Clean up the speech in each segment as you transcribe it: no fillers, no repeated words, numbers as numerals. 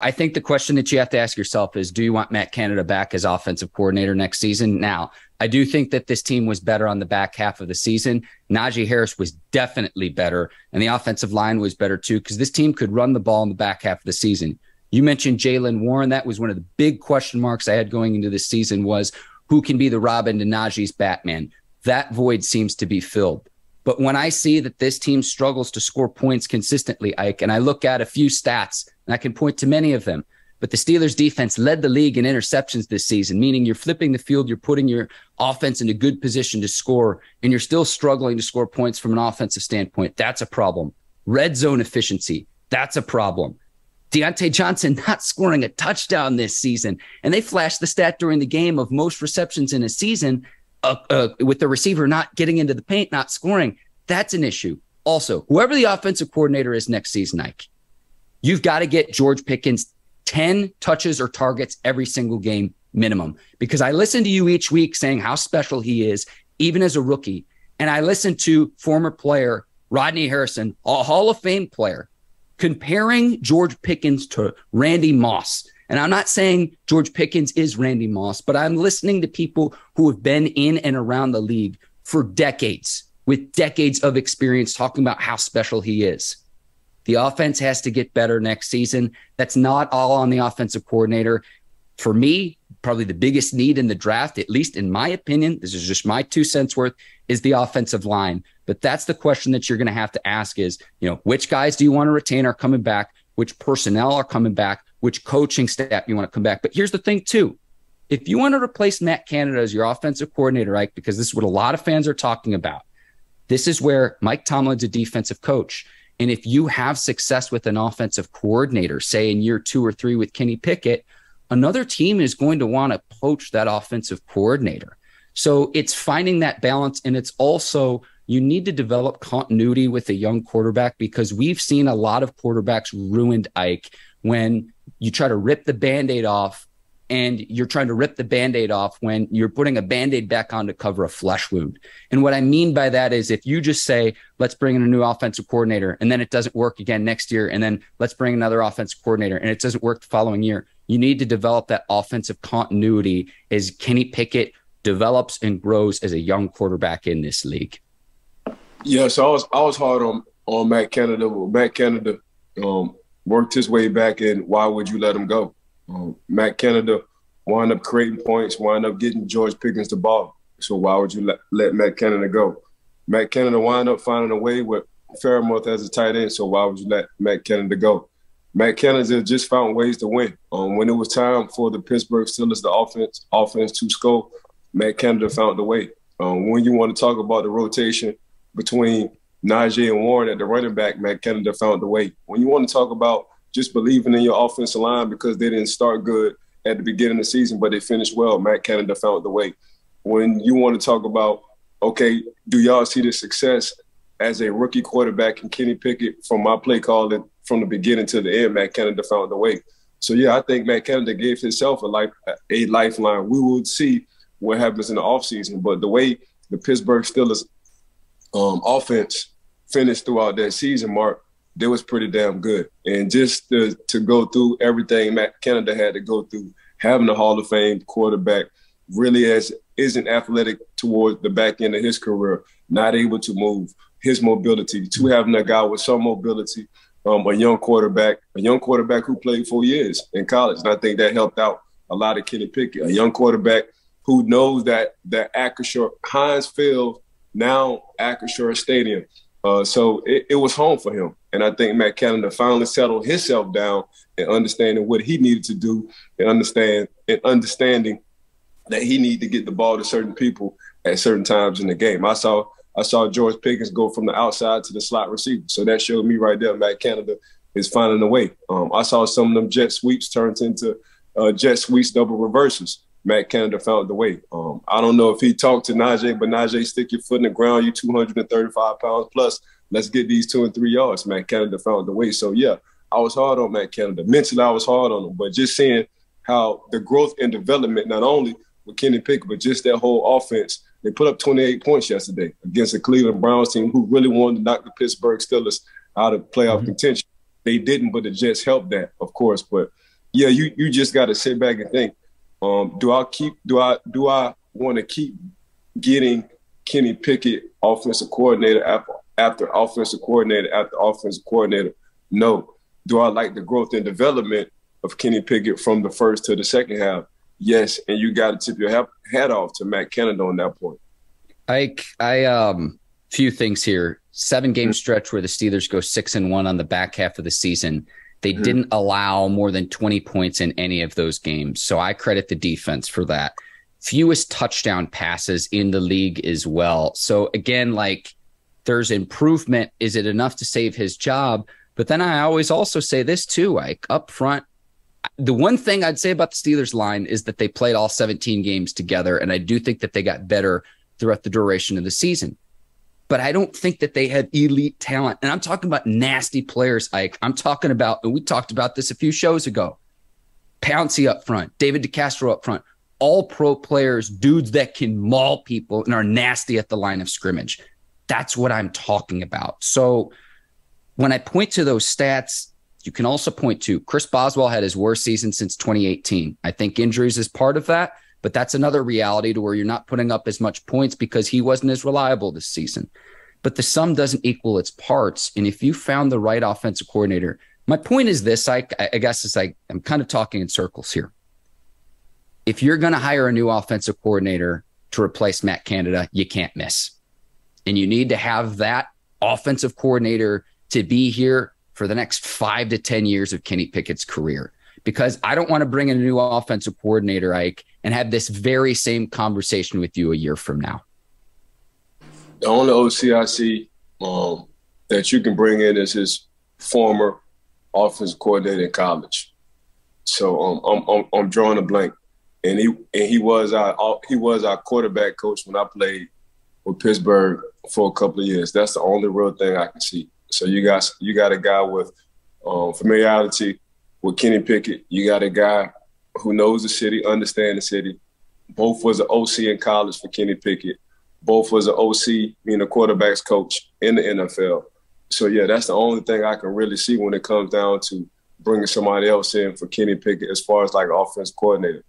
I think the question that you have to ask yourself is, do you want Matt Canada back as offensive coordinator next season? Now, I do think that this team was better on the back half of the season. Najee Harris was definitely better, and the offensive line was better too, because this team could run the ball in the back half of the season. You mentioned Jaylen Warren. That was one of the big question marks I had going into this season, was who can be the Robin to Najee's Batman? That void seems to be filled. But when I see that this team struggles to score points consistently, Ike, and I look at a few stats, and I can point to many of them, but the Steelers defense led the league in interceptions this season, meaning you're flipping the field, you're putting your offense in a good position to score, and you're still struggling to score points from an offensive standpoint. That's a problem. Red zone efficiency, that's a problem. Deontay Johnson not scoring a touchdown this season, and they flashed the stat during the game of most receptions in a season with the receiver not getting into the paint, not scoring. That's an issue. Also, whoever the offensive coordinator is next season, Ike, you've got to get George Pickens 10 touches or targets every single game minimum, because I listen to you each week saying how special he is, even as a rookie. And I listen to former player Rodney Harrison, a Hall of Fame player, comparing George Pickens to Randy Moss. And I'm not saying George Pickens is Randy Moss, but I'm listening to people who have been in and around the league for decades, with decades of experience, talking about how special he is. The offense has to get better next season. That's not all on the offensive coordinator. For me, probably the biggest need in the draft, at least in my opinion, this is just my 2 cents worth, is the offensive line. But that's the question that you're going to have to ask is, which guys do you want to retain are coming back? Which personnel are coming back? Which coaching staff you want to come back? But here's the thing, too. If you want to replace Matt Canada as your offensive coordinator, Ike, because this is what a lot of fans are talking about, this is where Mike Tomlin's a defensive coach. And if you have success with an offensive coordinator, say in year 2 or 3 with Kenny Pickett, another team is going to want to poach that offensive coordinator. So it's finding that balance. And it's also, you need to develop continuity with a young quarterback, because we've seen a lot of quarterbacks ruined, Ike, when you try to rip the Band-Aid off, and you're trying to rip the Band-Aid off when you're putting a Band-Aid back on to cover a flesh wound. And what I mean by that is, if you just say, let's bring in a new offensive coordinator, and then it doesn't work again next year, and then let's bring another offensive coordinator, and it doesn't work the following year, you need to develop that offensive continuity as Kenny Pickett develops and grows as a young quarterback in this league. Yeah, so I was hard on Matt Canada. Matt Canada worked his way back, and why would you let him go? Matt Canada wound up creating points, wound up getting George Pickens the ball. So why would you let Matt Canada go? Matt Canada wound up finding a way with Fairmouth as a tight end, so why would you let Matt Canada go? Matt Canada just found ways to win. When it was time for the Pittsburgh Steelers, the offense to score, Matt Canada found the way. When you want to talk about the rotation between Najee and Warren at the running back, Matt Canada found the way. When you want to talk about just believing in your offensive line because they didn't start good at the beginning of the season, but they finished well, Matt Canada found the way. When you want to talk about, okay, do y'all see the success as a rookie quarterback in Kenny Pickett from my play calling from the beginning to the end, Matt Canada found the way. So, yeah, I think Matt Canada gave himself a lifeline. We will see what happens in the offseason, but the way the Pittsburgh Steelers offense finished throughout that season, Mark, they was pretty damn good. And just to go through everything Matt Canada had to go through, having a Hall of Fame quarterback, really isn't athletic towards the back end of his career, not able to move, his mobility, to having a guy with some mobility, a young quarterback who played 4 years in college. And I think that helped out a lot of Kenny Pickett, a young quarterback who knows that Acrisure Heinz Field, now Acrisure Stadium. So it was home for him. And I think Matt Canada finally settled himself down and understanding what he needed to do and understanding that he needed to get the ball to certain people at certain times in the game. I saw George Pickens go from the outside to the slot receiver. So that showed me right there Matt Canada is finding a way. I saw some of them jet sweeps turned into jet sweeps, double reverses. Matt Canada found the way. I don't know if he talked to Najee, but Najee, stick your foot in the ground, you 235 pounds plus, let's get these 2 and 3 yards. Matt Canada found the way. So, yeah, I was hard on Matt Canada. Mentally, I was hard on him. But just seeing how the growth and development, not only with Kenny Pickett, but just that whole offense, they put up 28 points yesterday against the Cleveland Browns team who really wanted to knock the Pittsburgh Steelers out of playoff contention. They didn't, but the Jets helped that, of course. But yeah, you just got to sit back and think. Do I want to keep getting Kenny Pickett offensive coordinator after offensive coordinator after offensive coordinator? No. Do I like the growth and development of Kenny Pickett from the first to the second half? Yes. And you got to tip your hat off to Matt Canada on that point. I few things here. 7-game stretch where the Steelers go 6-1 on the back half of the season. They didn't allow more than 20 points in any of those games. So I credit the defense for that. Fewest touchdown passes in the league as well. So again, like, there's improvement. Is it enough to save his job? But then I always also say this too, like, up front, the one thing I'd say about the Steelers line is that they played all 17 games together. And I do think that they got better throughout the duration of the season. But I don't think that they had elite talent. And I'm talking about nasty players, Ike. I'm talking about, and we talked about this a few shows ago, Pouncey up front, David DeCastro up front, all pro players, dudes that can maul people and are nasty at the line of scrimmage. That's what I'm talking about. So when I point to those stats, you can also point to Chris Boswell had his worst season since 2018. I think injuries is part of that. But that's another reality to where you're not putting up as much points because he wasn't as reliable this season. But the sum doesn't equal its parts. And if you found the right offensive coordinator, my point is this, I guess it's like I'm kind of talking in circles here. If you're going to hire a new offensive coordinator to replace Matt Canada, you can't miss. And you need to have that offensive coordinator to be here for the next 5 to 10 years of Kenny Pickett's career. Because I don't want to bring in a new offensive coordinator, Ike, and have this very same conversation with you a year from now. The only OC I see that you can bring in is his former offensive coordinator in college. So I'm drawing a blank, and he was our quarterback coach when I played with Pittsburgh for a couple of years. That's the only real thing I can see. So you got a guy with familiarity with Kenny Pickett. You got a guy who knows the city, understands the city. Both was an OC in college for Kenny Pickett. Both was an OC, being a quarterback's coach in the NFL. So, yeah, that's the only thing I can really see when it comes down to bringing somebody else in for Kenny Pickett as far as, like, offense coordinator.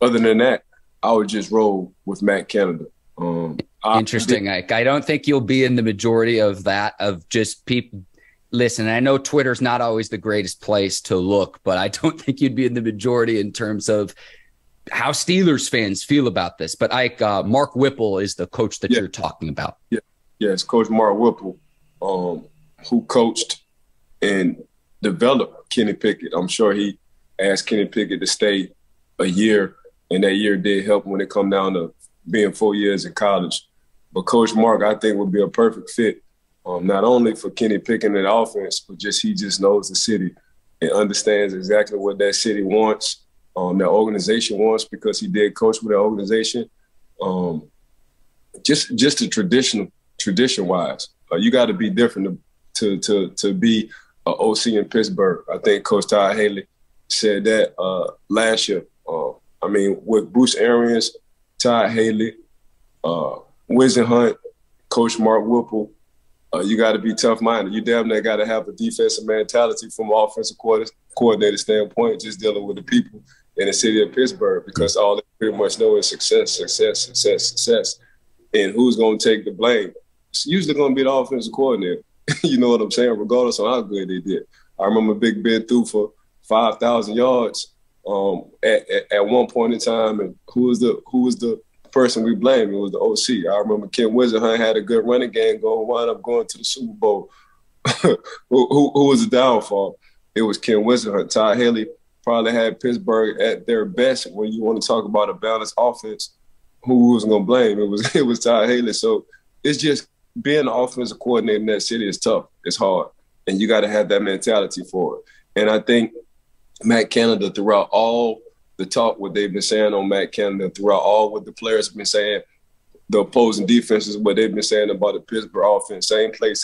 Other than that, I would just roll with Matt Canada. Interesting, Ike. I don't think you'll be in the majority of that, of just people. Listen, I know Twitter's not always the greatest place to look, but I don't think you'd be in the majority in terms of how Steelers fans feel about this. But Ike, Mark Whipple is the coach that you're talking about. Yeah, it's Coach Mark Whipple, who coached and developed Kenny Pickett. I'm sure he asked Kenny Pickett to stay a year, and that year did help when it come down to being 4 years in college. But Coach Mark, I think, would be a perfect fit. Not only for Kenny Pickett in offense, but he just knows the city and understands exactly what that city wants, that organization wants, because he did coach with that organization. Just the tradition-wise, you got to be different to be an OC in Pittsburgh. I think Coach Todd Haley said that last year. I mean, with Bruce Arians, Todd Haley, Whisenhunt, Coach Mark Whipple. You got to be tough-minded. You damn near got to have a defensive mentality from an offensive coordinator standpoint, just dealing with the people in the city of Pittsburgh, because all they pretty much know is success. And who's going to take the blame? It's usually going to be the offensive coordinator. You know what I'm saying? Regardless of how good they did. I remember Big Ben threw for 5,000 yards at one point in time, and who was the person we blamed? It was the OC. I remember Ken Whisenhunt had a good running game going, wound up going to the Super Bowl. who was the downfall? It was Ken Whisenhunt. Todd Haley probably had Pittsburgh at their best when you want to talk about a balanced offense. Who was going to blame? It was Todd Haley. So it's just being an offensive coordinator in that city is tough. It's hard. And you got to have that mentality for it. And I think Matt Canada, throughout all the talk, what they've been saying on Matt Canada, throughout all what the players have been saying, the opposing defenses, what they've been saying about the Pittsburgh offense, same play.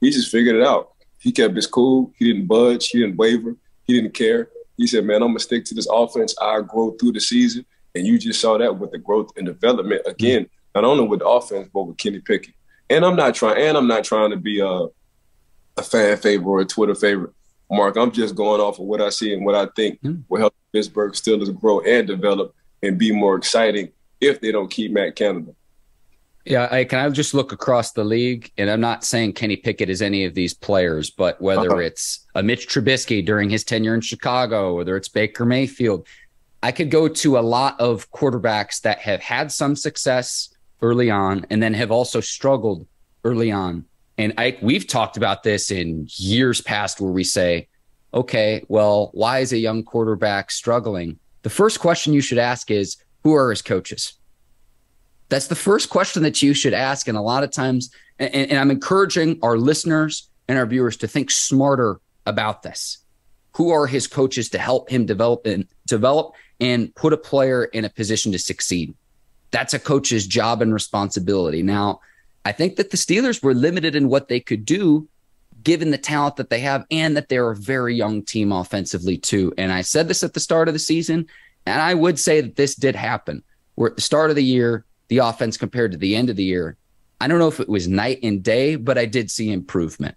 He just figured it out. He kept his cool. He didn't budge. He didn't waver. He didn't care. He said, man, I'm going to stick to this offense. I grow through the season. And you just saw that with the growth and development, again, not only with the offense, but with Kenny Pickett. And I'm not trying to be a fan favorite or a Twitter favorite. Mark, I'm just going off of what I see and what I think will help Pittsburgh Steelers grow and develop and be more exciting if they don't keep Matt Canada. Yeah, I just look across the league, and I'm not saying Kenny Pickett is any of these players, but whether it's a Mitch Trubisky during his tenure in Chicago, whether it's Baker Mayfield, I could go to a lot of quarterbacks that have had some success early on and then have also struggled early on. And we've talked about this in years past where we say, okay, well, why is a young quarterback struggling? The first question you should ask is, who are his coaches? That's the first question that you should ask. And a lot of times, and I'm encouraging our listeners and our viewers to think smarter about this. Who are his coaches to help him develop and put a player in a position to succeed? That's a coach's job and responsibility. Now, I think that the Steelers were limited in what they could do given the talent that they have and that they're a very young team offensively too. And I said this at the start of the season, and I would say that this did happen. We're at the start of the year, the offense compared to the end of the year. I don't know if it was night and day, but I did see improvement.